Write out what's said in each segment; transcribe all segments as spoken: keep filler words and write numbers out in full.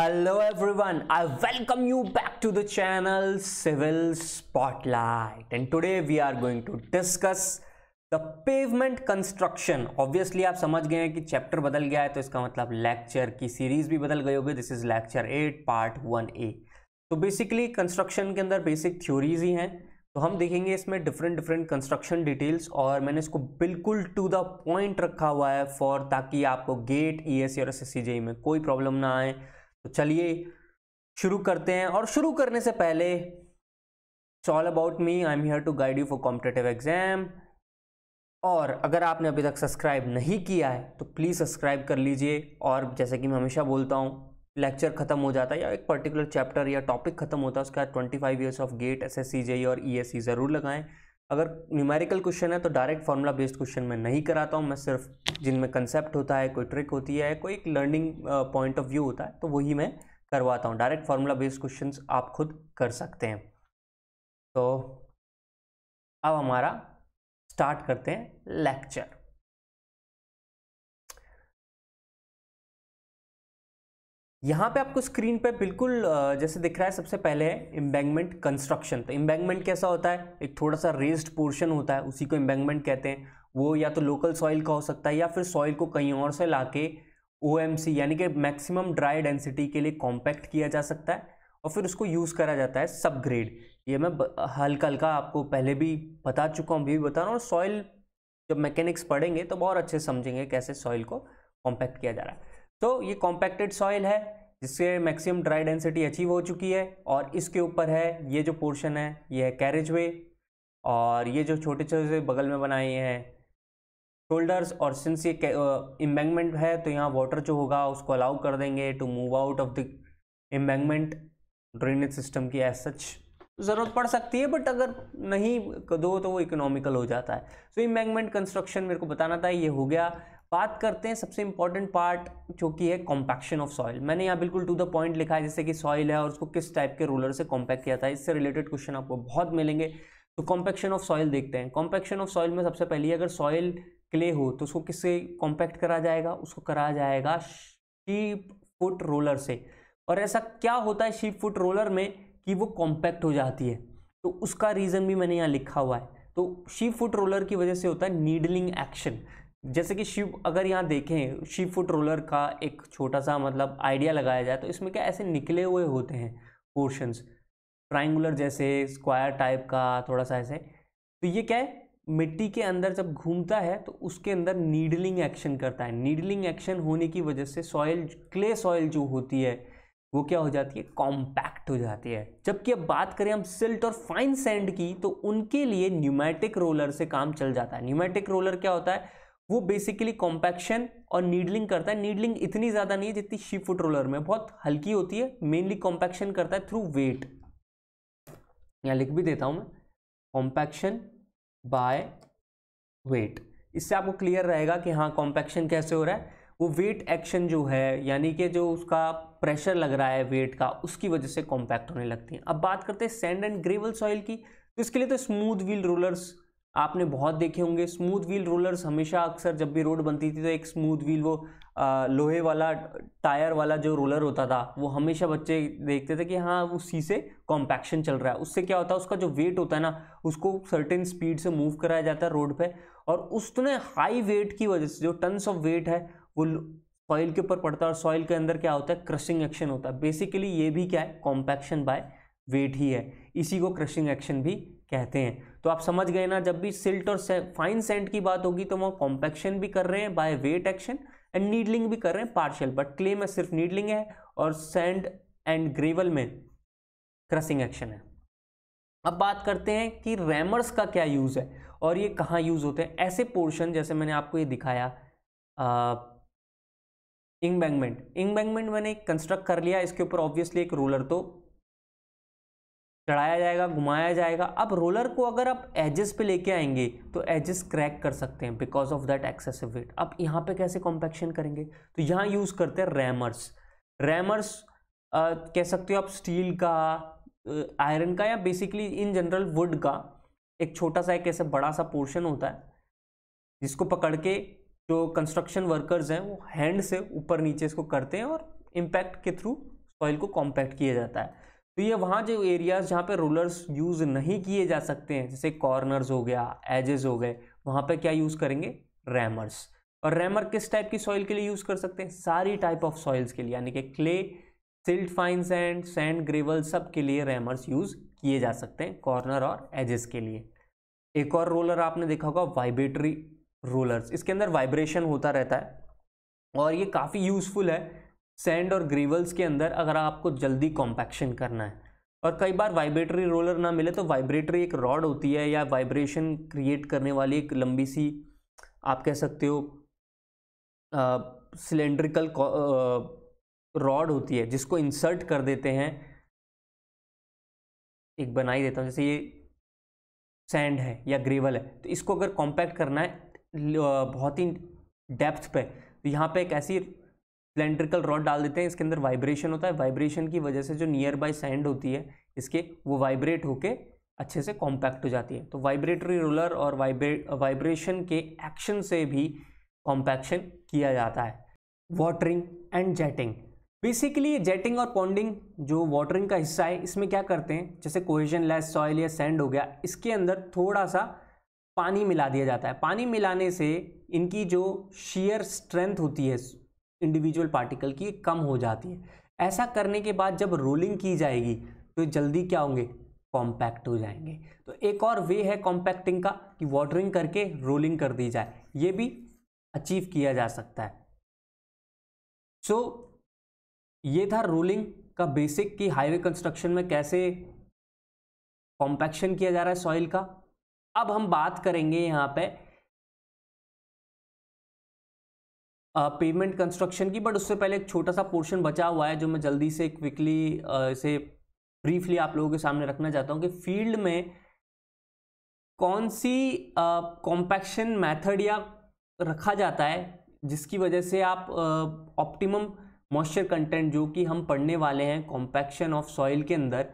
Hello everyone, I welcome you back to the channel Civil Spotlight, and today we are going to discuss the pavement construction. Obviously आप समझ गए हैं कि chapter बदल गया है तो इसका मतलब लेक्चर की सीरीज भी बदल गई होगी. This is lecture eight part one A. तो बेसिकली कंस्ट्रक्शन के अंदर बेसिक थ्योरीज ही हैं, तो हम देखेंगे इसमें डिफरेंट डिफरेंट कंस्ट्रक्शन डिटेल्स. और मैंने इसको बिल्कुल टू द पॉइंट रखा हुआ है फॉर ताकि आपको गेट, ईएसई और एसएससी जेई में कोई प्रॉब्लम ना आए. तो चलिए शुरू करते हैं. और शुरू करने से पहले it's all about me, I am here to guide you for competitive exam. और अगर आपने अभी तक सब्सक्राइब नहीं किया है तो प्लीज़ सब्सक्राइब कर लीजिए. और जैसे कि मैं हमेशा बोलता हूँ, लेक्चर खत्म हो जाता है या एक पर्टिकुलर चैप्टर या टॉपिक खत्म होता है, उसके बाद twenty five years of GATE, SSC, JE और ईएसई ज़रूर लगाएं. अगर न्यूमेरिकल क्वेश्चन है तो डायरेक्ट फार्मूला बेस्ड क्वेश्चन मैं नहीं कराता हूँ. मैं सिर्फ जिनमें कंसेप्ट होता है, कोई ट्रिक होती है, कोई एक लर्निंग पॉइंट ऑफ व्यू होता है, तो वही मैं करवाता हूँ. डायरेक्ट फार्मूला बेस्ड क्वेश्चंस आप खुद कर सकते हैं. तो अब हमारा स्टार्ट करते हैं लेक्चर. यहाँ पे आपको स्क्रीन पे बिल्कुल जैसे दिख रहा है, सबसे पहले है एम्बैंकमेंट कंस्ट्रक्शन. तो एम्बैंकमेंट कैसा होता है, एक थोड़ा सा रेज्ड पोर्शन होता है, उसी को एम्बैंकमेंट कहते हैं. वो या तो लोकल सॉइल का हो सकता है या फिर सॉइल को कहीं और से लाके ओएमसी यानी कि मैक्सिमम ड्राई डेंसिटी के लिए कॉम्पैक्ट किया जा सकता है और फिर उसको यूज़ करा जाता है सब ग्रेड. ये मैं हल्का हल्का आपको पहले भी बता चुका हूँ, अभी भी बता रहा हूँ. और सॉइल जब मैकेनिक्स पढ़ेंगे तो बहुत अच्छे समझेंगे कैसे सॉइल को कॉम्पैक्ट किया जा रहा है. तो ये कॉम्पैक्टेड सॉइल है जिससे मैक्सिमम ड्राई डेंसिटी अचीव हो चुकी है. और इसके ऊपर है ये जो पोर्शन है, ये है कैरेज वे. और ये जो छोटे छोटे बगल में बनाए हैं शोल्डर्स. और सिंस ये एम्बैंकमेंट है तो यहाँ वाटर जो होगा उसको अलाउ कर देंगे to move out of the embankment. Drainage system की एज सच ज़रूरत पड़ सकती है, बट अगर नहीं दो तो वो इकोनॉमिकल हो जाता है. सो एम्बैंकमेंट कंस्ट्रक्शन मेरे को बताना था, ये हो गया. बात करते हैं सबसे इम्पॉर्टेंट पार्ट जो कि है कॉम्पैक्शन ऑफ सॉइल. मैंने यहाँ बिल्कुल टू द पॉइंट लिखा है जैसे कि सॉइल है और उसको किस टाइप के रोलर से कॉम्पैक्ट किया था. इससे रिलेटेड क्वेश्चन आपको बहुत मिलेंगे. तो कॉम्पैक्शन ऑफ सॉइल देखते हैं. कॉम्पैक्शन ऑफ सॉइल में सबसे पहले अगर सॉइल क्ले हो तो उसको किससे कॉम्पैक्ट करा जाएगा, उसको करा जाएगा शीप फुट रोलर से. और ऐसा क्या होता है शीप फुट रोलर में कि वो कॉम्पैक्ट हो जाती है, तो उसका रीज़न भी मैंने यहाँ लिखा हुआ है. तो शीप फुट रोलर की वजह से होता है नीडलिंग एक्शन. जैसे कि शिव अगर यहाँ देखें शिव फुट रोलर का एक छोटा सा मतलब आइडिया लगाया जाए तो इसमें क्या ऐसे निकले हुए होते हैं पोर्शंस, ट्रायंगुलर जैसे, स्क्वायर टाइप का थोड़ा सा ऐसे. तो ये क्या है, मिट्टी के अंदर जब घूमता है तो उसके अंदर नीडलिंग एक्शन करता है. नीडलिंग एक्शन होने की वजह से सॉइल, क्ले सॉइल जो होती है वो क्या हो जाती है, कॉम्पैक्ट हो जाती है. जबकि अब बात करें हम सिल्ट और फाइन सैंड की तो उनके लिए न्यूमैटिक रोलर से काम चल जाता है. न्यूमैटिक रोलर क्या होता है, वो बेसिकली कॉम्पैक्शन और नीडलिंग करता है. नीडलिंग इतनी ज़्यादा नहीं है जितनी शीप फुट रोलर में, बहुत हल्की होती है. मेनली कॉम्पैक्शन करता है थ्रू वेट. यहाँ लिख भी देता हूँ मैं, कॉम्पैक्शन बाय वेट. इससे आपको क्लियर रहेगा कि हाँ कॉम्पैक्शन कैसे हो रहा है. वो वेट एक्शन जो है यानी कि जो उसका प्रेशर लग रहा है वेट का, उसकी वजह से कॉम्पैक्ट होने लगती है. अब बात करते हैं सैंड एंड ग्रेवल सॉइल की, तो इसके लिए तो स्मूथ व्हील रोलर्स आपने बहुत देखे होंगे. स्मूथ व्हील रोलर्स हमेशा अक्सर जब भी रोड बनती थी तो एक स्मूथ व्हील वो आ, लोहे वाला टायर वाला जो रोलर होता था वो हमेशा बच्चे देखते थे कि हाँ उसी से कॉम्पैक्शन चल रहा है. उससे क्या होता है, उसका जो वेट होता है ना उसको सर्टेन स्पीड से मूव कराया जाता है रोड पे. और उसने हाई वेट की वजह से जो टन्स ऑफ वेट है वो सॉइल के ऊपर पड़ता है और सॉइल के अंदर क्या होता है, क्रशिंग एक्शन होता है. बेसिकली ये भी क्या है, कॉम्पैक्शन बाय वेट ही है. इसी को क्रशिंग एक्शन भी कहते हैं. तो आप समझ गए ना, जब भी सिल्ट और फाइन सैंड की बात होगी तो वहाँ कॉम्पैक्शन भी कर रहे हैं by wait action and needling भी कर रहे हैं पार्शियल, बट क्ले में सिर्फ नीडलिंग है और सैंड एंड ग्रेवल में क्रशिंग एक्शन है. अब बात करते हैं कि रैमर्स का क्या यूज़ है और ये कहाँ यूज़ होते हैं. ऐसे पोर्शन जैसे मैंने आपको ये दिखाया एम्बैंकमेंट, एम्बैंकमेंट मैंने कंस्ट्रक्ट कर लिया. इसके ऊपर ऑब्वियसली एक रोलर तो चढ़ाया जाएगा, घुमाया जाएगा. अब रोलर को अगर आप एजेस पे लेके आएंगे तो एजेस क्रैक कर सकते हैं because of that excessive weight. अब यहाँ पे कैसे कॉम्पैक्शन करेंगे, तो यहाँ यूज़ करते हैं रैमर्स. रैमर्स आ, कह सकते हो आप स्टील का, आयरन का या बेसिकली इन जनरल वुड का एक छोटा सा, एक ऐसा बड़ा सा पोर्शन होता है जिसको पकड़ के जो कंस्ट्रक्शन वर्कर्स हैं वो हैंड से ऊपर नीचे इसको करते हैं और इम्पैक्ट के थ्रू सॉइल को कॉम्पैक्ट किया जाता है। तो ये वहाँ जो एरियाज़ जहाँ पे रोलर्स यूज़ नहीं किए जा सकते हैं, जैसे कॉर्नर्स हो गया, एजेस हो गए, वहाँ पे क्या यूज़ करेंगे? रैमर्स। और रैमर किस टाइप की सॉइल के लिए यूज़ कर सकते हैं? सारी टाइप ऑफ सॉइल्स के लिए, यानी कि clay, silt, fine sand, sand, gravel, सब के लिए रैमर्स यूज़ किए जा सकते हैं कॉर्नर और एजेस के लिए। एक और रोलर आपने देखा होगा वाइब्रेटरी रोलर्स, इसके अंदर वाइब्रेशन होता रहता है और ये काफ़ी यूज़फुल है सैंड और ग्रेवल्स के अंदर अगर आपको जल्दी कॉम्पैक्शन करना है। और कई बार वाइब्रेटरी रोलर ना मिले तो वाइब्रेटरी एक रॉड होती है या वाइब्रेशन क्रिएट करने वाली एक लंबी सी, आप कह सकते हो सिलेंड्रिकल रॉड होती है जिसको इंसर्ट कर देते हैं। एक बनाई देता हूँ, जैसे ये सैंड है या ग्रेवल है तो इसको अगर कॉम्पैक्ट करना है बहुत ही डेप्थ पे तो यहाँ पे एक ऐसी सिलेंड्रिकल रॉड डाल देते हैं, इसके अंदर वाइब्रेशन होता है, वाइब्रेशन की वजह से जो नियर बाय सैंड होती है इसके वो वाइब्रेट होके अच्छे से कॉम्पैक्ट हो जाती है। तो वाइब्रेटरी रोलर और वाइब्रे वाइब्रेशन के एक्शन से भी कॉम्पैक्शन किया जाता है। Watering and jetting, basically jetting और पॉन्डिंग जो वाटरिंग का हिस्सा है इसमें क्या करते हैं, जैसे कोहेजन लेस सॉइल या सैंड हो गया इसके अंदर थोड़ा सा पानी मिला दिया जाता है। पानी मिलाने से इनकी जो शीयर स्ट्रेंथ होती है इंडिविजुअल पार्टिकल की कम हो जाती है। ऐसा करने के बाद जब रोलिंग की जाएगी तो जल्दी क्या होंगे? कॉम्पैक्ट हो जाएंगे। तो एक और वे है कॉम्पैक्टिंग का कि वाटरिंग करके रोलिंग कर दी जाए, ये भी अचीव किया जा सकता है। सो so, ये था रोलिंग का बेसिक कि हाईवे कंस्ट्रक्शन में कैसे कॉम्पैक्शन किया जा रहा है सॉइल का। अब हम बात करेंगे यहाँ पे पेमेंट कंस्ट्रक्शन की, बट उससे पहले एक छोटा सा पोर्शन बचा हुआ है जो मैं जल्दी से क्विकली इसे ब्रीफली आप लोगों के सामने रखना चाहता हूँ कि फील्ड में कौन सी कॉम्पैक्शन मेथड या रखा जाता है जिसकी वजह से आप ऑप्टिमम मॉइस्चर कंटेंट, जो कि हम पढ़ने वाले हैं कॉम्पैक्शन ऑफ सॉइल के अंदर,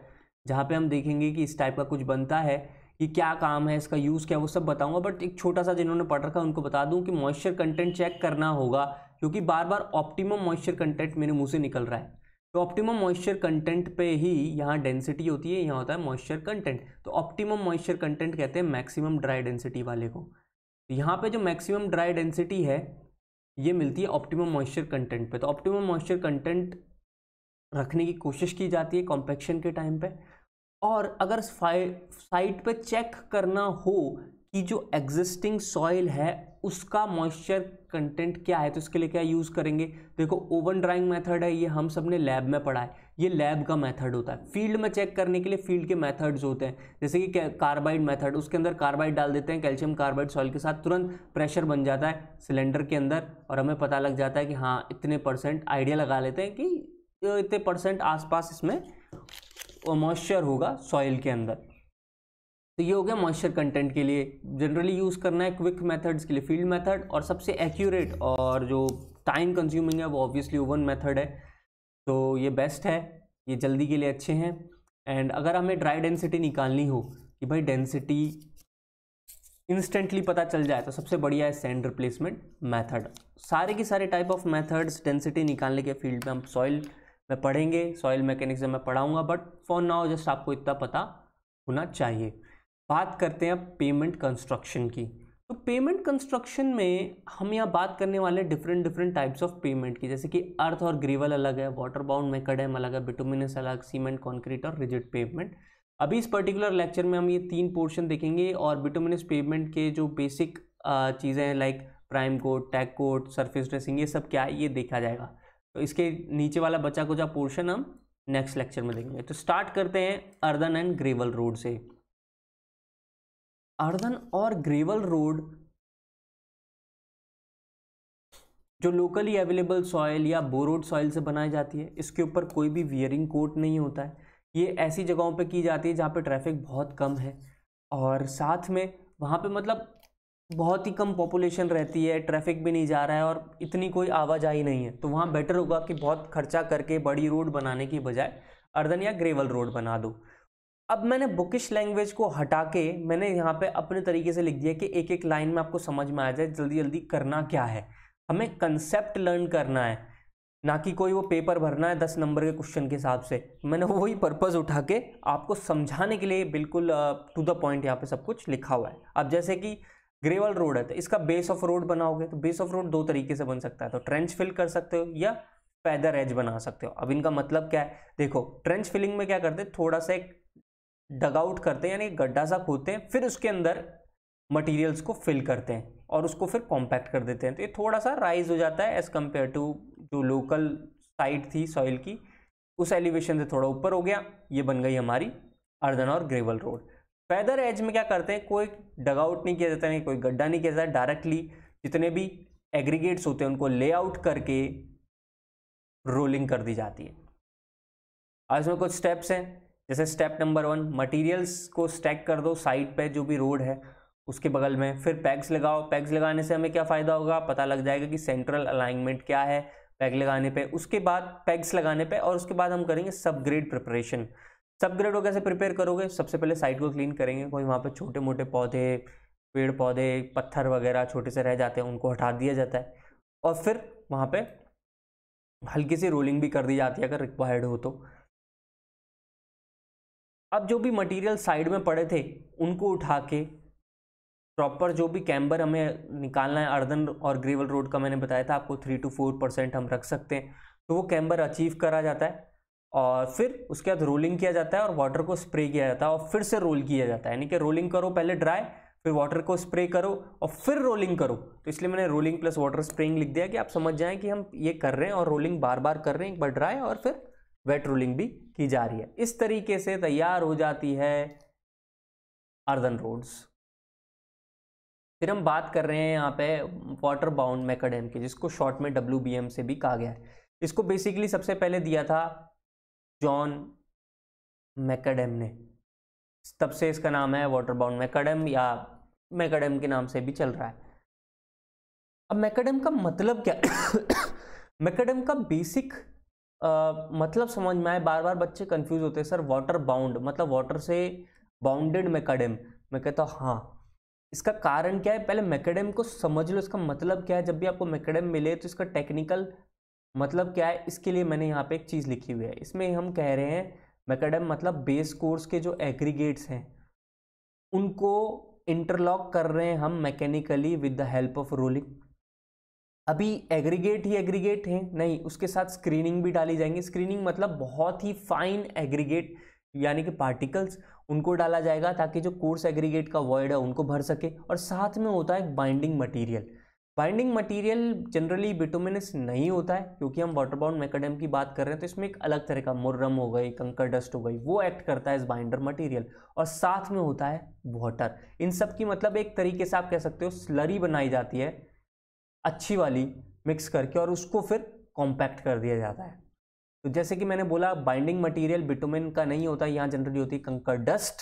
जहाँ पे हम देखेंगे कि इस टाइप का कुछ बनता है, ये क्या काम है, इसका यूज़ क्या, वो सब बताऊंगा। बट एक छोटा सा जिन्होंने पढ़ रखा उनको बता दूं कि मॉइस्चर कंटेंट चेक करना होगा क्योंकि बार बार ऑप्टिमम मॉइस्चर कंटेंट मेरे मुँह से निकल रहा है। तो ऑप्टिमम मॉइस्चर कंटेंट पे ही यहाँ डेंसिटी होती है, यहाँ होता है मॉइस्चर कंटेंट। तो ऑप्टिमम मॉइस्चर कंटेंट कहते हैं मैक्सिमम ड्राई डेंसिटी वाले को। यहाँ पर जो मैक्सिमम ड्राई डेंसिटी है ये मिलती है ऑप्टिमम मॉइस्चर कंटेंट पे। तो ऑप्टिमम मॉइस्चर कंटेंट रखने की कोशिश की जाती है कॉम्पैक्शन के टाइम पे। और अगर साइट पे चेक करना हो कि जो एग्जिस्टिंग सॉइल है उसका मॉइस्चर कंटेंट क्या है तो इसके लिए क्या यूज़ करेंगे? देखो ओवन ड्राइंग मेथड है, ये हम सब ने लैब में पढ़ा है, ये लैब का मेथड होता है। फील्ड में चेक करने के लिए फील्ड के मेथड्स होते हैं, जैसे कि कार्बाइड मेथड, उसके अंदर कार्बाइड डाल देते हैं कैल्शियम कार्बाइड सॉइल के साथ, तुरंत प्रेशर बन जाता है सिलेंडर के अंदर और हमें पता लग जाता है कि हाँ इतने परसेंट आइडिया लगा लेते हैं कि इतने परसेंट आसपास इसमें मॉइस्चर होगा सॉइल के अंदर। तो ये हो गया मॉइस्चर कंटेंट के लिए, जनरली यूज़ करना है क्विक मेथड्स के लिए फील्ड मेथड, और सबसे एक्यूरेट और जो टाइम कंज्यूमिंग है वो ऑब्वियसली ओवन मेथड है। तो ये बेस्ट है, ये जल्दी के लिए अच्छे हैं। एंड अगर हमें ड्राई डेंसिटी निकालनी हो कि भाई डेंसिटी इंस्टेंटली पता चल जाए तो सबसे बढ़िया है सैंड रिप्लेसमेंट मेथड। सारे के सारे टाइप ऑफ मेथड्स डेंसिटी निकालने के फील्ड में हम सॉइल में पढ़ेंगे, सॉइल मैकेनिक्स में पढ़ाऊँगा, बट फॉर नाउ जस्ट आपको इतना पता होना चाहिए। बात करते हैं अब पेमेंट कंस्ट्रक्शन की। तो पेमेंट कंस्ट्रक्शन में हम यहाँ बात करने वाले different different types of pavement की, जैसे कि अर्थ और ग्रेवल अलग है, वाटर बाउंड मैकेडम अलग है, बिटुमिनस अलग, सीमेंट कॉन्क्रीट और रिजिड पेवमेंट। अभी इस पर्टिकुलर लेक्चर में हम ये तीन पोर्शन देखेंगे और बिटुमिनस पेवमेंट के जो बेसिक चीज़ें हैं like prime coat, tack coat, surface dressing, ये सब क्या है ये देखा जाएगा। तो इसके नीचे वाला बचा कुचा पोर्शन हम नेक्स्ट लेक्चर में देखेंगे। तो स्टार्ट करते हैं अर्दन एंड ग्रेवल रोड से। अर्दन और ग्रेवल रोड जो लोकली अवेलेबल सॉइल या बोरोड सॉइल से बनाई जाती है, इसके ऊपर कोई भी वियरिंग कोट नहीं होता है। ये ऐसी जगहों पे की जाती है जहाँ पे ट्रैफिक बहुत कम है और साथ में वहाँ पे मतलब बहुत ही कम पॉपुलेशन रहती है, ट्रैफिक भी नहीं जा रहा है और इतनी कोई आवाजाही नहीं है। तो वहाँ बेटर होगा कि बहुत खर्चा करके बड़ी रोड बनाने की बजाय अर्दन या ग्रेवल रोड बना दो। अब मैंने बुकिश लैंग्वेज को हटा के मैंने यहाँ पे अपने तरीके से लिख दिया कि एक एक लाइन में आपको समझ में आ जाए जल्दी जल्दी करना क्या है। हमें कंसेप्ट लर्न करना है, ना कि कोई वो पेपर भरना है दस नंबर के क्वेश्चन के हिसाब से। मैंने वही पर्पज़ उठा के आपको समझाने के लिए बिल्कुल टू द पॉइंट यहाँ पे सब कुछ लिखा हुआ है। अब जैसे कि ग्रेवल रोड है तो इसका बेस ऑफ रोड बनाओगे, तो बेस ऑफ रोड दो तरीके से बन सकता है, तो ट्रेंच फिल कर सकते हो या फैदर एज बना सकते हो। अब इनका मतलब क्या है, देखो ट्रेंच फिलिंग में क्या करते हैं, थोड़ा सा एक डगआउट करते हैं यानी गड्ढा सा खोदते हैं, फिर उसके अंदर मटेरियल्स को फिल करते हैं और उसको फिर कॉम्पैक्ट कर देते हैं, तो ये थोड़ा सा राइज हो जाता है एज कम्पेयर टू जो लोकल साइट थी सॉइल की, उस एलिवेशन से थोड़ा ऊपर हो गया। ये बन गई हमारी अर्दन और ग्रेवल रोड। फैदर एज में क्या करते हैं, कोई डगआउट नहीं किया जाता है, कोई गड्ढा नहीं किया जाता है, डायरेक्टली जितने भी एग्रीगेट्स होते हैं उनको लेआउट करके रोलिंग कर दी जाती है। और इसमें कुछ स्टेप्स हैं, जैसे स्टेप नंबर वन, मटेरियल्स को स्टैक कर दो साइड पे जो भी रोड है उसके बगल में, फिर पैक्स लगाओ। पैक्स लगाने से हमें क्या फ़ायदा होगा, पता लग जाएगा कि सेंट्रल अलाइनमेंट क्या है पैक लगाने पे। उसके बाद पैक्स लगाने पे और उसके बाद हम करेंगे सबग्रेड प्रिपरेशन। सबग्रेड को कैसे प्रिपेयर करोगे, सबसे पहले साइट को क्लीन करेंगे, कोई वहाँ पे छोटे मोटे पौधे, पेड़ पौधे, पत्थर वगैरह छोटे से रह जाते हैं उनको हटा दिया जाता है, और फिर वहाँ पे हल्की सी रोलिंग भी कर दी जाती है अगर रिक्वायर्ड हो तो। अब जो भी मटेरियल साइड में पड़े थे उनको उठा के प्रॉपर जो भी कैम्बर हमें निकालना है, अर्दन और ग्रेवल रोड का मैंने बताया था आपको थ्री टू फोर परसेंट हम रख सकते हैं, तो वो कैम्बर अचीव करा जाता है, और फिर उसके बाद रोलिंग किया जाता है और वाटर को स्प्रे किया जाता है और फिर से रोल किया जाता है। यानी कि रोलिंग करो पहले ड्राई, फिर वाटर को स्प्रे करो और फिर रोलिंग करो, तो इसलिए मैंने रोलिंग प्लस वाटर स्प्रेइंग लिख दिया कि आप समझ जाएं कि हम ये कर रहे हैं और रोलिंग बार बार कर रहे हैं, एक बार ड्राई और फिर वेट रोलिंग भी की जा रही है। इस तरीके से तैयार हो जाती है अर्दन रोड्स। फिर हम बात कर रहे हैं यहाँ पे वाटर बाउंड मैकाडम की, जिसको शॉर्ट में डब्ल्यू बी एम से भी कहा गया है। इसको बेसिकली सबसे पहले दिया था जॉन मैकाडम ने, तब से इसका नाम है वाटर बाउंड मैकाडम या मैकाडम के नाम से भी चल रहा है। अब मैकाडम का मतलब क्या मैकाडम का बेसिक आ, मतलब समझ में आए, बार बार बच्चे कंफ्यूज होते हैं सर वाटर बाउंड मतलब वाटर से बाउंडेड मैकाडम। मैं कहता हूँ हाँ, इसका कारण क्या है, पहले मैकाडम को समझ लो इसका मतलब क्या है। जब भी आपको मैकाडम मिले तो इसका टेक्निकल मतलब क्या है, इसके लिए मैंने यहाँ पे एक चीज़ लिखी हुई है। इसमें हम कह रहे हैं मैकाडम मतलब बेस कोर्स के जो एग्रीगेट्स हैं उनको इंटरलॉक कर रहे हैं हम mechanically with the help of rolling. अभी एग्रीगेट ही एग्रीगेट हैं नहीं, उसके साथ स्क्रीनिंग भी डाली जाएंगी। स्क्रीनिंग मतलब बहुत ही फाइन एग्रीगेट यानी कि पार्टिकल्स, उनको डाला जाएगा ताकि जो कोर्स एग्रीगेट का वॉइड है उनको भर सके। और साथ में होता है binding material. Binding material generally bituminous नहीं होता है, क्योंकि हम वाटर बाउंड मैकाडम की बात कर रहे हैं तो इसमें एक अलग तरह का मुर्रम हो गई, कंकर डस्ट हो गई, वो एक्ट करता है इस बाइंडर मटेरियल। और साथ में होता है वाटर। इन सब की मतलब एक तरीके से आप कह सकते हो स्लरी बनाई जाती है अच्छी वाली मिक्स करके, और उसको फिर कॉम्पैक्ट कर दिया जाता है। तो जैसे कि मैंने बोला बाइंडिंग मटीरियल बिटुमिन का नहीं होता, यहाँ जनरली होती है कंकर डस्ट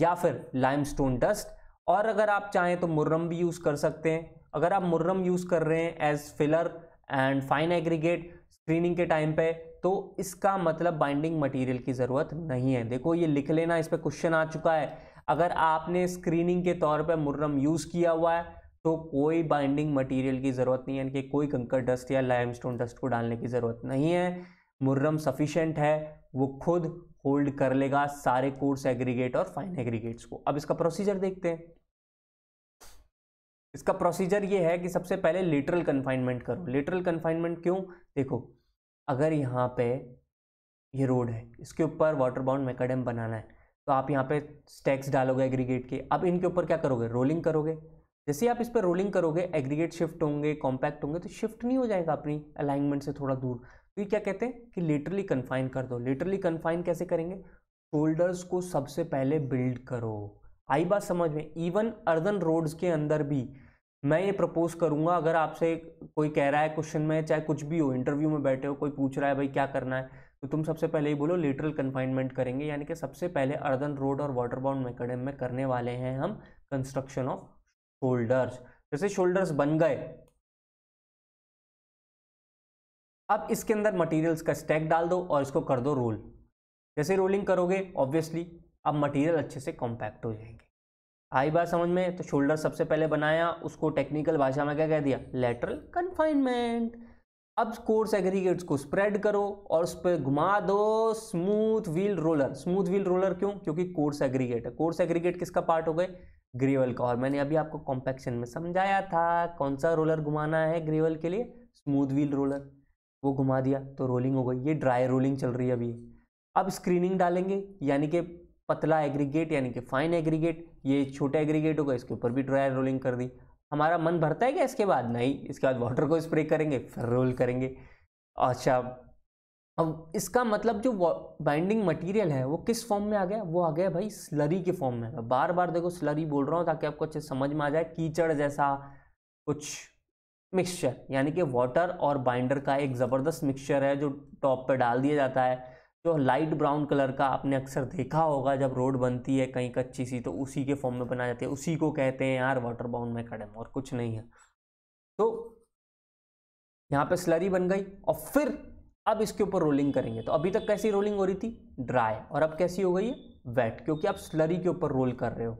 या फिर लाइमस्टोन डस्ट। और अगर आप चाहें तो मुर्रम भी यूज़ कर सकते हैं। अगर आप मुर्रम यूज़ कर रहे हैं as filler and fine aggregate screening के टाइम पे, तो इसका मतलब बाइंडिंग मटेरियल की ज़रूरत नहीं है। देखो ये लिख लेना, इस पर क्वेश्चन आ चुका है। अगर आपने स्क्रीनिंग के तौर पे मुर्रम यूज़ किया हुआ है तो कोई बाइंडिंग मटेरियल की ज़रूरत नहीं है, यानी कि कोई कंकर डस्ट या लाइमस्टोन डस्ट को डालने की ज़रूरत नहीं है। मुर्रम सफिशेंट है, वो खुद होल्ड कर लेगा सारे कोर्स एग्रीगेट और फाइन एग्रीगेट्स को। अब इसका प्रोसीजर देखते हैं। इसका प्रोसीजर ये है कि सबसे पहले लेटरल कन्फाइनमेंट करो। लेटरल कन्फाइनमेंट क्यों, देखो अगर यहाँ पे ये रोड है इसके ऊपर वाटर बाउंड मैकाडम बनाना है तो आप यहाँ पे स्टैक्स डालोगे एग्रीगेट के। अब इनके ऊपर क्या करोगे, रोलिंग करोगे। जैसे आप इस पर रोलिंग करोगे एग्रीगेट शिफ्ट होंगे, कॉम्पैक्ट होंगे, तो शिफ्ट नहीं हो जाएगा अपनी अलाइनमेंट से थोड़ा दूर। तो ये क्या कहते हैं कि लेटरली कन्फाइन कर दो। लेटरली कन्फाइन कैसे करेंगे, शोल्डर्स को सबसे पहले बिल्ड करो। आई बात समझ में। इवन अर्दन रोड्स के अंदर भी मैं ये प्रपोज करूँगा, अगर आपसे कोई कह रहा है क्वेश्चन में, चाहे कुछ भी हो, इंटरव्यू में बैठे हो, कोई पूछ रहा है भाई क्या करना है, तो तुम सबसे पहले ही बोलो लेटरल कन्फाइनमेंट करेंगे। यानी कि सबसे पहले अर्दन रोड और वाटर बाउंड मैकाडम में करने वाले हैं हम कंस्ट्रक्शन ऑफ शोल्डर्स। जैसे शोल्डर्स बन गए, अब इसके अंदर मटीरियल्स का स्टैक डाल दो और इसको कर दो रोल। जैसे रोलिंग करोगे ऑब्वियसली अब मटेरियल अच्छे से कॉम्पैक्ट हो जाएंगे। आई बात समझ में। तो शोल्डर सबसे पहले बनाया, उसको टेक्निकल भाषा में क्या कह दिया, लेटरल कन्फाइनमेंट। अब कोर्स एग्रीगेट्स को स्प्रेड करो और उस पर घुमा दो smooth wheel roller. Smooth wheel roller क्यों? क्योंकि कोर्स एग्रीगेट है। कोर्स एग्रीगेट किसका पार्ट हो गए? ग्रेवल का। और मैंने अभी आपको कॉम्पैक्शन में समझाया था कौन सा रोलर घुमाना है ग्रेवल के लिए, स्मूथ व्हील रोलर, वो घुमा दिया तो रोलिंग हो गई। ये ड्राई रोलिंग चल रही है अभी। अब स्क्रीनिंग डालेंगे यानी कि पतला एग्रीगेट यानी कि फाइन एग्रीगेट, ये छोटा एग्रीगेट होगा, इसके ऊपर भी ड्राई रोलिंग कर दी। हमारा मन भरता है क्या इसके बाद? नहीं, इसके बाद वाटर को स्प्रे करेंगे फिर रोल करेंगे। अच्छा, अब इसका मतलब जो बाइंडिंग मटेरियल है वो किस फॉर्म में आ गया? वो आ गया भाई स्लरी के फॉर्म में। बार बार देखो स्लरी बोल रहा हूँ ताकि आपको अच्छे समझ में आ जाए। कीचड़ जैसा कुछ मिक्सचर यानी कि वाटर और बाइंडर का एक ज़बरदस्त मिक्सचर है जो टॉप पर डाल दिया जाता है, जो लाइट ब्राउन कलर का आपने अक्सर देखा होगा जब रोड बनती है कहीं कच्ची सी, तो उसी के फॉर्म में बना जाती है। उसी को कहते हैं यार वाटर बाउंड मैकाडम, और कुछ नहीं है। तो यहाँ पे स्लरी बन गई और फिर अब इसके ऊपर रोलिंग करेंगे। तो अभी तक कैसी रोलिंग हो रही थी? ड्राई। और अब कैसी हो गई है? वेट, क्योंकि आप स्लरी के ऊपर रोल कर रहे हो।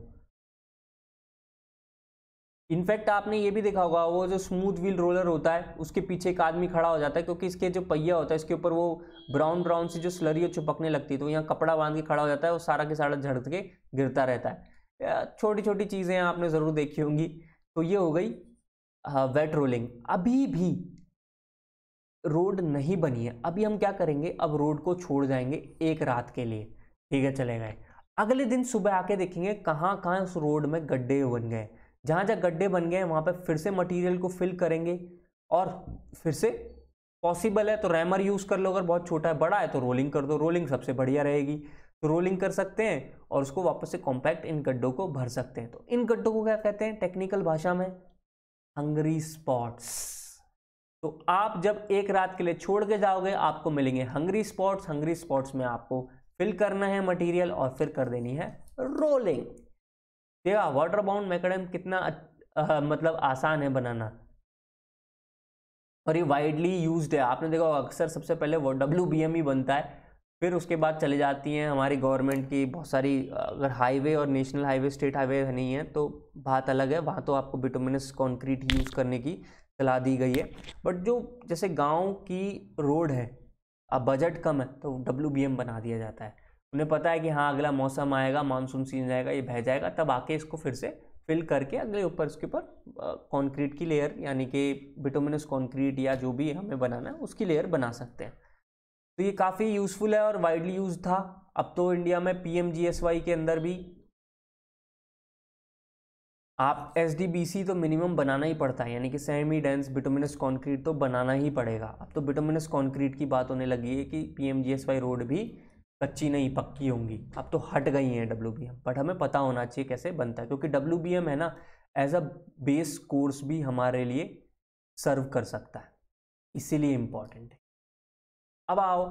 इनफैक्ट आपने ये भी देखा होगा वो जो स्मूथ व्हील रोलर होता है उसके पीछे एक आदमी खड़ा हो जाता है क्योंकि इसके जो पहिया होता है इसके ऊपर वो ब्राउन ब्राउन सी जो स्लरी है चिपकने लगती है, तो यहाँ कपड़ा बांध के खड़ा हो जाता है, वो सारा के सारा झड़क के गिरता रहता है। छोटी छोटी चीज़ें आपने ज़रूर देखी होंगी। तो ये हो गई वेट रोलिंग। अभी भी रोड नहीं बनी है, अभी हम क्या करेंगे? अब रोड को छोड़ जाएंगे एक रात के लिए, ठीक है, चले गए। अगले दिन सुबह आके देखेंगे कहाँ कहाँ उस रोड में गड्ढे बन गए। जहाँ जहाँ गड्ढे बन गए वहाँ पे फिर से मटेरियल को फिल करेंगे और फिर से पॉसिबल है तो रैमर यूज़ कर लो, अगर बहुत छोटा है, बड़ा है तो रोलिंग कर दो, रोलिंग सबसे बढ़िया रहेगी। तो रोलिंग कर सकते हैं और उसको वापस से कॉम्पैक्ट इन गड्ढों को भर सकते हैं। तो इन गड्ढों को क्या कहते हैं टेक्निकल भाषा में? Hungry spots. तो आप जब एक रात के लिए छोड़ के जाओगे आपको मिलेंगे हंगरी स्पॉट्स। हंगरी स्पॉट्स में आपको फिल करना है मटीरियल और फिर कर देनी है रोलिंग। देखा वाटर बाउंड मैकाडम कितना आ, मतलब आसान है बनाना, और ये वाइडली यूज्ड है। आपने देखा अक्सर सबसे पहले वो डब्ल्यू बी एम ही बनता है, फिर उसके बाद चले जाती हैं हमारी गवर्नमेंट की बहुत सारी, अगर हाईवे और नेशनल हाईवे स्टेट हाईवे नहीं है तो बात अलग है, वहाँ तो आपको बिटुमिनस कंक्रीट यूज़ करने की सलाह दी गई है। बट जो जैसे गाँव की रोड है, अब बजट कम है तो डब्ल्यू बी एम बना दिया जाता है। उन्हें पता है कि हाँ अगला मौसम आएगा, मानसून सीजन आएगा, ये बह जाएगा, तब आके इसको फिर से फिल करके अगले ऊपर इसके ऊपर कंक्रीट की लेयर यानी कि बिटुमिनस कंक्रीट या जो भी हमें बनाना है उसकी लेयर बना सकते हैं। तो ये काफ़ी यूज़फुल है और वाइडली यूज था। अब तो इंडिया में P M G S Y के अंदर भी आप एस डी बी सी तो मिनिमम बनाना ही पड़ता है, यानी कि सेमी डेंस बिटुमिनस कंक्रीट तो बनाना ही पड़ेगा। अब तो बिटुमिनस कंक्रीट की बात होने लगी है कि P M G S Y road भी कच्ची नहीं पक्की होंगी, अब तो हट गई हैं डब्ल्यू बी एम। बट हमें पता होना चाहिए कैसे बनता है, क्योंकि डब्ल्यू बी एम है ना एज अ बेस कोर्स भी हमारे लिए सर्व कर सकता है, इसीलिए इम्पॉर्टेंट है। अब आओ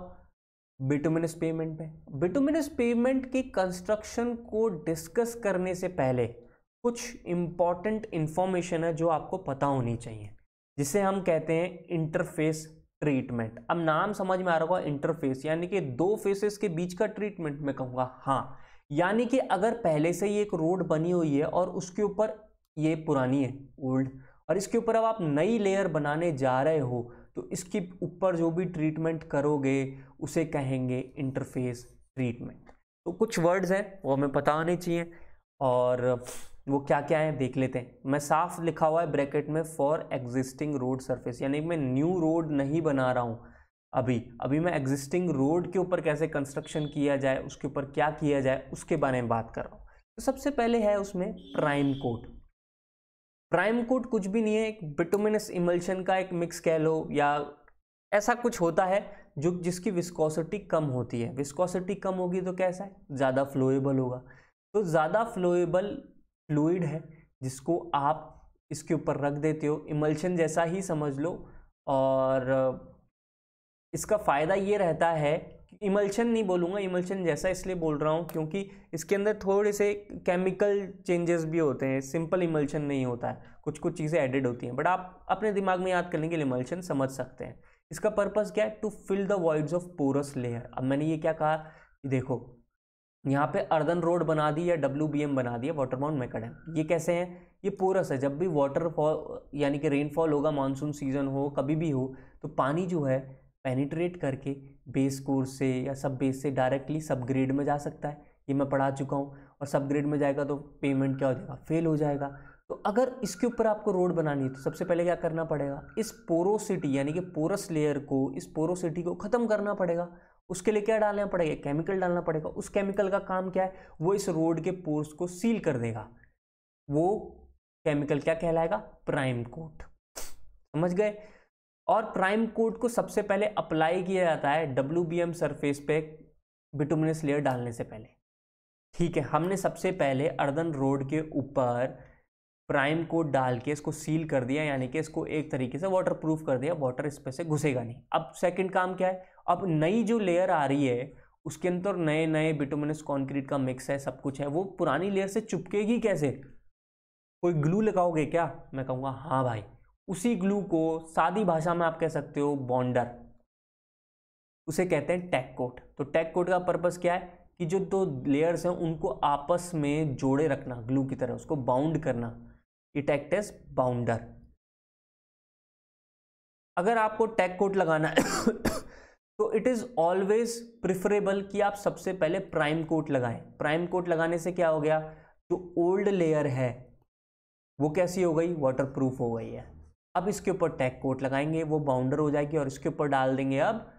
बिटुमिनस पेवमेंट पे। बिटुमिनस पेवमेंट की कंस्ट्रक्शन को डिस्कस करने से पहले कुछ इम्पॉर्टेंट इन्फॉर्मेशन है जो आपको पता होनी चाहिए, जिसे हम कहते हैं इंटरफेस ट्रीटमेंट। अब नाम समझ में आ रहा होगा इंटरफेस यानी कि दो फेसेस के बीच का ट्रीटमेंट मैं कहूँगा। हाँ, यानी कि अगर पहले से ही एक रोड बनी हुई है और उसके ऊपर ये पुरानी है ओल्ड, और इसके ऊपर अब आप नई लेयर बनाने जा रहे हो तो इसके ऊपर जो भी ट्रीटमेंट करोगे उसे कहेंगे इंटरफेस ट्रीटमेंट। तो कुछ वर्ड्स हैं वो हमें पता होने चाहिए, और वो क्या क्या है देख लेते हैं। मैं साफ लिखा हुआ है ब्रैकेट में फॉर एग्जिस्टिंग रोड सरफेस, यानी मैं न्यू रोड नहीं बना रहा हूँ अभी अभी मैं एग्जिस्टिंग रोड के ऊपर कैसे कंस्ट्रक्शन किया जाए, उसके ऊपर क्या किया जाए, उसके बारे में बात कर रहा हूँ। तो सबसे पहले है उसमें प्राइम कोट। प्राइम कोट कुछ भी नहीं है, एक बिटुमिनस इमल्शन का एक मिक्स कह लो या ऐसा कुछ होता है जो जिसकी विस्कोसिटी कम होती है। विस्कोसिटी कम होगी तो कैसा है? ज़्यादा फ्लोएबल होगा। तो ज़्यादा फ्लोएबल फ्लूइड है जिसको आप इसके ऊपर रख देते हो, इमल्शन जैसा ही समझ लो। और इसका फ़ायदा ये रहता है, इमल्शन नहीं बोलूँगा, इमल्शन जैसा इसलिए बोल रहा हूँ क्योंकि इसके अंदर थोड़े से केमिकल चेंजेस भी होते हैं, सिंपल इमल्शन नहीं होता है, कुछ कुछ चीज़ें एडेड होती हैं, बट आप अपने दिमाग में याद करने के लिए इमल्शन समझ सकते हैं। इसका पर्पज़ क्या है? To fill the voids of porous layer. अब मैंने ये क्या कहा, देखो यहाँ पे अर्दन रोड बना दी या डब्ल्यू बी एम बना दिया, वाटर माउंट मैकडैम। ये कैसे हैं? ये पोरस है, जब भी वाटरफॉल यानी कि रेनफॉल होगा, मानसून सीजन हो, कभी भी हो, तो पानी जो है पेनिट्रेट करके बेस कोर्स से या सब बेस से डायरेक्टली सब ग्रेड में जा सकता है। ये मैं पढ़ा चुका हूँ। और सब ग्रेड में जाएगा तो पेमेंट क्या हो जाएगा? फेल हो जाएगा। तो अगर इसके ऊपर आपको रोड बनानी है तो सबसे पहले क्या करना पड़ेगा? इस पोरोसिटी यानी कि पोरस लेयर को, इस पोरोसिटी को ख़त्म करना पड़ेगा। उसके लिए क्या डालना पड़ेगा? केमिकल डालना पड़ेगा। उस केमिकल का काम क्या है? वो इस रोड के पोर्स को सील कर देगा। वो केमिकल क्या कहलाएगा? Prime coat. समझ गए? और प्राइम कोट को सबसे पहले अप्लाई किया जाता है डब्ल्यू बी एम सरफेस पे बिटुमिनस लेयर डालने से पहले। ठीक है, हमने सबसे पहले अर्दन रोड के ऊपर प्राइम कोट डाल के इसको सील कर दिया, यानी कि इसको एक तरीके से वाटर प्रूफ कर दिया, वाटर इस पे से घुसेगा नहीं। अब सेकंड काम क्या है? अब नई जो लेयर आ रही है उसके अंदर नए नए बिटुमिनस कंक्रीट का मिक्स है, सब कुछ है, वो पुरानी लेयर से चिपकेगी कैसे? कोई ग्लू लगाओगे क्या? मैं कहूँगा हाँ भाई। उसी ग्लू को सादी भाषा में आप कह सकते हो बॉन्डर, उसे कहते हैं टैग कोट। तो टैग कोट का पर्पज़ क्या है? कि जो दो लेयर्स हैं उनको आपस में जोड़े रखना, ग्लू की तरह उसको बाउंड करना, ये एक्ट एज बाउंडर। अगर आपको टैग कोट लगाना है तो इट इज़ ऑलवेज प्रिफरेबल कि आप सबसे पहले प्राइम कोट लगाएं। प्राइम कोट लगाने से क्या हो गया? जो ओल्ड लेयर है वो कैसी हो गई? वाटर प्रूफ हो गई है। अब इसके ऊपर टैग कोट लगाएंगे, वो बाउंडर हो जाएगी, और इसके ऊपर डाल देंगे अब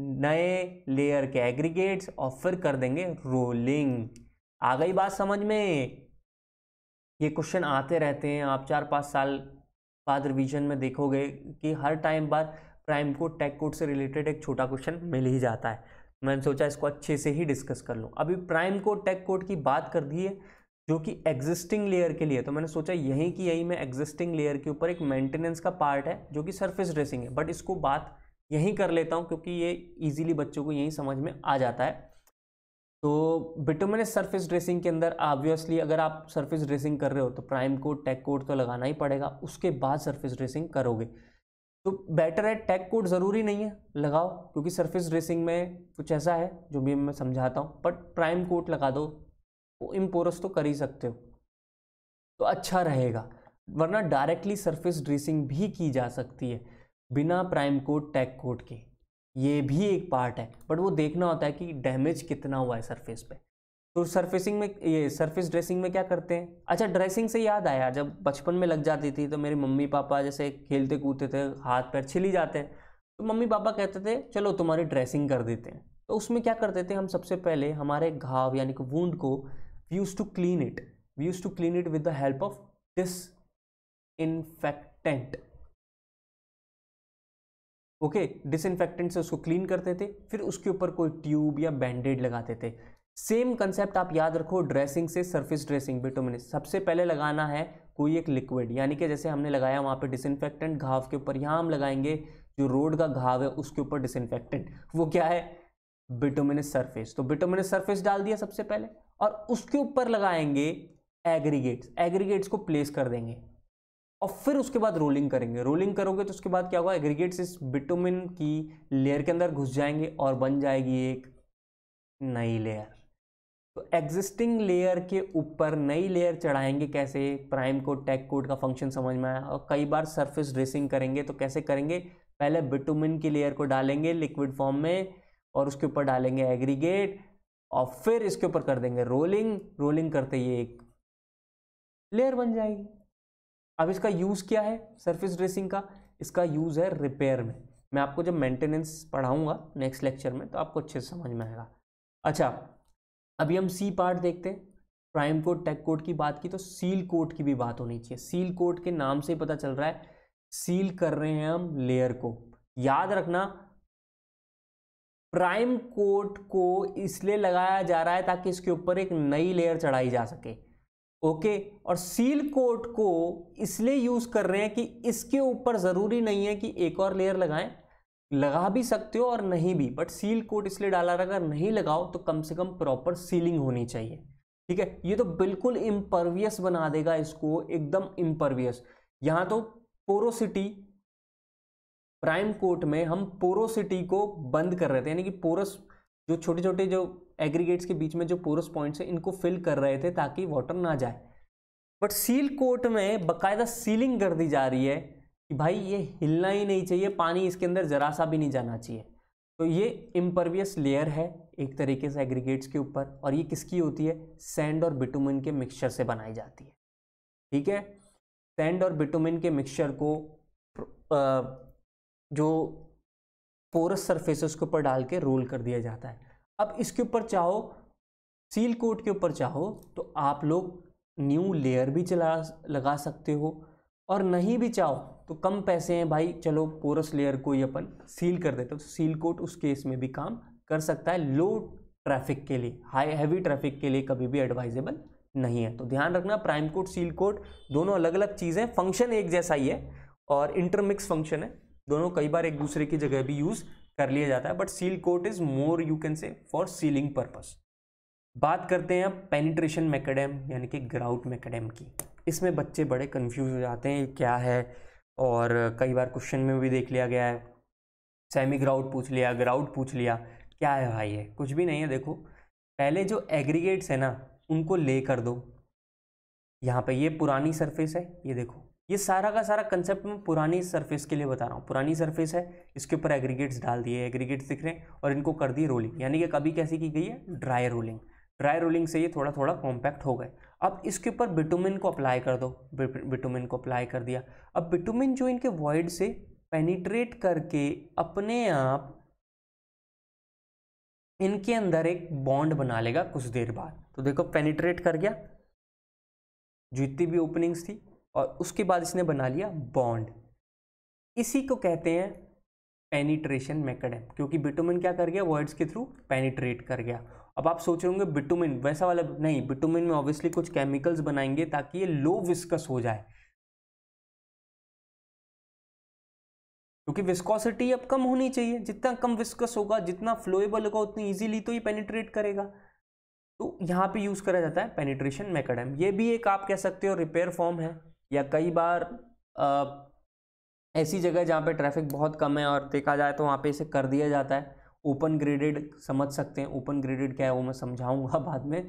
नए लेयर के एग्रीगेट्स, और फिर कर देंगे रोलिंग। आ गई बात समझ में? ये क्वेश्चन आते रहते हैं, आप चार पाँच साल बाद रिवीजन में देखोगे कि हर टाइम बाद प्राइम कोट टैग कोट से रिलेटेड एक छोटा क्वेश्चन मिल ही जाता है। मैंने सोचा इसको अच्छे से ही डिस्कस कर लूँ। अभी प्राइम कोट टैग कोट की बात कर दी है जो कि एग्जिस्टिंग लेयर के लिए, तो मैंने सोचा यहीं की यहीं मैं एग्जिस्टिंग लेयर के ऊपर एक मेंटेनेंस का पार्ट है जो कि सरफेस ड्रेसिंग है, बट इसको बात यहीं कर लेता हूं क्योंकि ये इजीली बच्चों को यहीं समझ में आ जाता है। तो बिटुमिनस सरफेस ड्रेसिंग के अंदर ऑब्वियसली अगर आप सरफेस ड्रेसिंग कर रहे हो तो प्राइम कोट टैग कोट तो लगाना ही पड़ेगा, उसके बाद सरफेस ड्रेसिंग करोगे। तो बेटर है, टैग कोट ज़रूरी नहीं है लगाओ, क्योंकि सरफेस ड्रेसिंग में कुछ ऐसा है जो भी मैं समझाता हूँ, बट प्राइम कोट लगा दो, वो इम्पोरस तो कर ही सकते हो तो अच्छा रहेगा, वरना डायरेक्टली सरफेस ड्रेसिंग भी की जा सकती है बिना प्राइम कोट टैग कोट के। ये भी एक पार्ट है, बट वो देखना होता है कि डैमेज कितना हुआ है सरफेस पे। तो सरफेसिंग में ये सरफेस ड्रेसिंग में क्या करते हैं? अच्छा, ड्रेसिंग से याद आया, जब बचपन में लग जाती थी तो मेरे मम्मी पापा जैसे खेलते कूदते थे, हाथ पैर छिली जाते हैं, तो मम्मी पापा कहते थे चलो तुम्हारी ड्रेसिंग कर देते हैं। तो उसमें क्या करते थे हम? सबसे पहले हमारे घाव यानी कि वूंड को we use to clean it we use to clean it with the help of disinfectant. Okay, disinfectant से उसको क्लीन करते थे, फिर उसके ऊपर कोई ट्यूब या बैंडेड लगाते थे। सेम कंसेप्ट आप याद रखो ड्रेसिंग से सरफेस ड्रेसिंग बिटुमिनस। सबसे पहले लगाना है कोई एक लिक्विड, यानी कि जैसे हमने लगाया वहाँ पे डिसइंफेक्टेंट घाव के ऊपर, यहाँ हम लगाएंगे जो रोड का घाव है उसके ऊपर डिसइंफेक्टेंट। वो क्या है? Bituminous surface. तो बिटुमिनस सरफेस डाल दिया सबसे पहले, और उसके ऊपर लगाएंगे एग्रीगेट्स। एग्रीगेट्स को प्लेस कर देंगे और फिर उसके बाद रोलिंग करेंगे। रोलिंग करोगे तो उसके बाद क्या होगा? एग्रीगेट्स इस बिटुमिन की लेयर के अंदर घुस जाएंगे और बन जाएगी एक नई लेयर। तो एग्जिस्टिंग लेयर के ऊपर नई लेयर चढ़ाएंगे कैसे? प्राइम कोट टैग कोट का फंक्शन समझ में आया। और कई बार सरफेस ड्रेसिंग करेंगे तो कैसे करेंगे? पहले बिटुमिन की लेयर को डालेंगे लिक्विड फॉर्म में और उसके ऊपर डालेंगे एग्रीगेट और फिर इसके ऊपर कर देंगे रोलिंग। रोलिंग करते ये एक लेयर बन जाएगी। अब इसका यूज़ क्या है सरफेस ड्रेसिंग का? इसका यूज़ है रिपेयर में। मैं आपको जब मेंटेनेंस पढ़ाऊंगा नेक्स्ट लेक्चर में तो आपको अच्छे से समझ में आएगा। अच्छा, अभी हम सी पार्ट देखते हैं। प्राइम कोट टैग कोट की बात की तो सील कोट की भी बात होनी चाहिए। सील कोट के नाम से ही पता चल रहा है सील कर रहे हैं हम लेयर को। याद रखना प्राइम कोट को इसलिए लगाया जा रहा है ताकि इसके ऊपर एक नई लेयर चढ़ाई जा सके। ओके okay, और सील कोट को इसलिए यूज़ कर रहे हैं कि इसके ऊपर ज़रूरी नहीं है कि एक और लेयर लगाएं, लगा भी सकते हो और नहीं भी, बट सील कोट इसलिए डाला रहा। अगर नहीं लगाओ तो कम से कम प्रॉपर सीलिंग होनी चाहिए। ठीक है, ये तो बिल्कुल इम्परवियस बना देगा इसको, एकदम इम्परवियस। यहाँ तो पोरोसिटी, प्राइम कोट में हम पोरोसिटी को बंद कर रहे थे, यानी कि पोरस जो छोटे छोटे जो एग्रीगेट्स के बीच में जो पोरस पॉइंट्स हैं इनको फिल कर रहे थे ताकि वाटर ना जाए। बट सील कोट में बकायदा सीलिंग कर दी जा रही है कि भाई ये हिलना ही नहीं चाहिए, पानी इसके अंदर जरा सा भी नहीं जाना चाहिए। तो ये इम्परवियस लेयर है एक तरीके से एग्रीगेट्स के ऊपर, और ये किसकी होती है? सैंड और बिटुमिन के मिक्सचर से बनाई जाती है। ठीक है, सैंड और बिटुमिन के मिक्सचर को जो पोरस सरफेसेस के ऊपर डाल के रोल कर दिया जाता है। अब इसके ऊपर चाहो, सील कोट के ऊपर चाहो तो आप लोग न्यू लेयर भी चला लगा सकते हो, और नहीं भी चाहो तो कम पैसे हैं भाई, चलो पोरस लेयर को ही अपन सील कर देते हैं, तो सील कोट उस केस में भी काम कर सकता है। लो ट्रैफिक के लिए, हाई हैवी ट्रैफिक के लिए कभी भी एडवाइजेबल नहीं है। तो ध्यान रखना, प्राइम कोट सील कोट दोनों अलग अलग चीज़ें, फंक्शन एक जैसा ही है और इंटरमिक्स फंक्शन है, दोनों कई बार एक दूसरे की जगह भी यूज़ कर लिया जाता है, but seal coat is more you can say for sealing purpose. बात करते हैं अब पेनिट्रेशन मैकेडम यानी कि ग्राउट मैकेडम की। इसमें बच्चे बड़े कंफ्यूज हो जाते हैं क्या है, और कई बार क्वेश्चन में भी देख लिया गया है, सेमी ग्राउट पूछ लिया, ग्राउट पूछ लिया, क्या है भाई ये? कुछ भी नहीं है। देखो, पहले जो एग्रीगेट्स है ना उनको ले कर दो, यहाँ पे ये पुरानी सरफेस है, ये देखो, ये सारा का सारा कंसेप्ट मैं पुरानी सरफेस के लिए बता रहा हूँ। पुरानी सरफेस है, इसके ऊपर एग्रीगेट्स डाल दिए, एग्रीगेट्स दिख रहे हैं, और इनको कर दी रोलिंग, यानी कि कभी कैसी की गई है? Dry rolling. ड्राई रोलिंग से ये थोड़ा थोड़ा कॉम्पैक्ट हो गए। अब इसके ऊपर बिटुमिन को अप्लाई कर दो, बिटुमिन को अप्लाई कर दिया। अब बिटुमिन जो इनके वॉइड से पेनिट्रेट करके अपने आप इनके अंदर एक बॉन्ड बना लेगा कुछ देर बाद। तो देखो, पेनिट्रेट कर गया जितनी भी ओपनिंग्स थी, और उसके बाद इसने बना लिया बॉन्ड। इसी को कहते हैं पेनिट्रेशन मैकेडम, क्योंकि बिटुमिन क्या कर गया? वॉइड्स के थ्रू पेनिट्रेट कर गया। अब आप सोच रहे होंगे बिटुमिन वैसा वाला नहीं, बिटुमिन में ऑब्वियसली कुछ केमिकल्स बनाएंगे ताकि ये लो विस्कस हो जाए, क्योंकि विस्कोसिटी अब कम होनी चाहिए। जितना कम विस्कस होगा, जितना फ्लोएबल होगा, उतनी इजीली तो ये पेनिट्रेट करेगा। तो यहाँ पे यूज करा जाता है पेनिट्रेशन मैकेडम। ये भी एक आप कह सकते हो रिपेयर फॉर्म है, या कई बार आ, ऐसी जगह जहाँ पे ट्रैफिक बहुत कम है और देखा जाए तो वहाँ पे इसे कर दिया जाता है। ओपन ग्रेडेड समझ सकते हैं, ओपन ग्रेडेड क्या है वो मैं समझाऊंगा बाद में,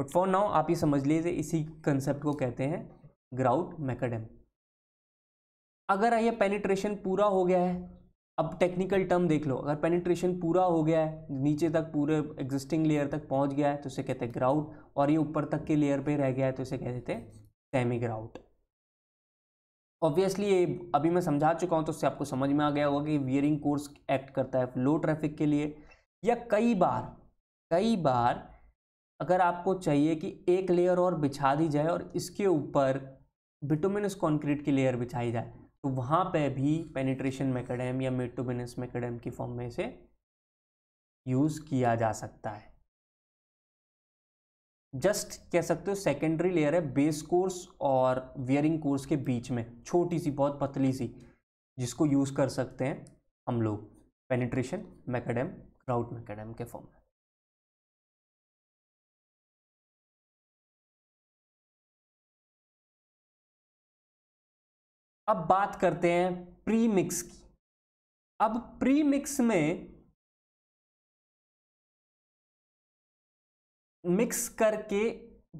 बट फॉर नाउ आप ये समझ लीजिए, इसी कंसेप्ट को कहते हैं ग्राउट मैकेडम। अगर ये पेनिट्रेशन पूरा हो गया है, अब टेक्निकल टर्म देख लो, अगर पेनिट्रेशन पूरा हो गया है, नीचे तक पूरे एग्जिस्टिंग लेयर तक पहुँच गया है तो इसे कहते हैं ग्राउट, और ये ऊपर तक के लेयर पर रह गया है तो इसे कहते हैं सेमी ग्राउट। ऑब्वियसली ये अभी मैं समझा चुका हूँ, तो उससे आपको समझ में आ गया होगा कि वियरिंग कोर्स एक्ट करता है लो ट्रैफिक के लिए, या कई बार कई बार अगर आपको चाहिए कि एक लेयर और बिछा दी जाए और इसके ऊपर बिटुमिनस कंक्रीट की लेयर बिछाई जाए, तो वहाँ पे भी पेनिट्रेशन मैकेडम या बिटुमिनस मैकेडम की फॉर्म में से यूज़ किया जा सकता है। जस्ट कह सकते हो सेकेंडरी लेयर है बेस कोर्स और वियरिंग कोर्स के बीच में, छोटी सी, बहुत पतली सी, जिसको यूज़ कर सकते हैं हम लोग पेनिट्रेशन मैकेडम ग्राउट मैकेडम के फॉर्म में। अब बात करते हैं प्री मिक्स की। अब प्री मिक्स में मिक्स करके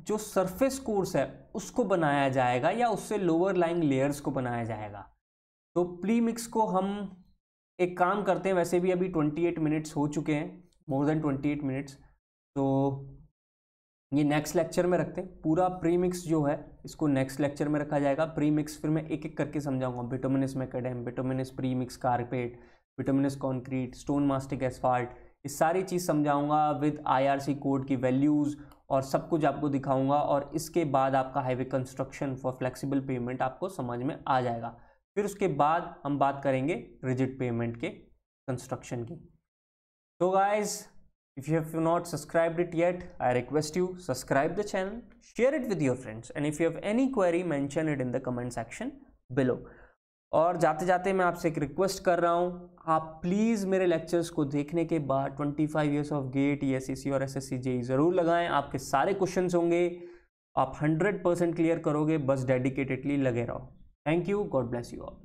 जो सरफेस कोर्स है उसको बनाया जाएगा, या उससे लोअर लाइंग लेयर्स को बनाया जाएगा। तो प्री मिक्स को हम एक काम करते हैं, वैसे भी अभी अट्ठाईस मिनट्स हो चुके हैं, मोर देन अट्ठाईस मिनट्स, तो ये नेक्स्ट लेक्चर में रखते हैं। पूरा प्री मिक्स जो है इसको नेक्स्ट लेक्चर में रखा जाएगा। प्री मिक्स फिर मैं एक एक करके समझाऊंगा, bituminous macadam, bituminous premix carpet, bituminous concrete, stone mastic asphalt, इस सारी चीज़ समझाऊंगा विद आईआरसी कोड की वैल्यूज़ और सब कुछ आपको दिखाऊंगा। और इसके बाद आपका highway construction for flexible pavement आपको समझ में आ जाएगा। फिर उसके बाद हम बात करेंगे रिजिड पेमेंट के कंस्ट्रक्शन की। तो guys, if you have not subscribed it yet, I request you subscribe the channel, share it with your friends, and if you have any query mention it in the comment section below. और जाते जाते मैं आपसे एक request कर रहा हूँ, आप प्लीज़ मेरे लेक्चर्स को देखने के बाद पच्चीस इयर्स ऑफ गेट, ईएसईसी और एसएससी जेई ज़रूर लगाएं। आपके सारे क्वेश्चंस होंगे, आप हंड्रेड परसेंट क्लियर करोगे, बस डेडिकेटेडली लगे रहो। Thank you, God bless you all.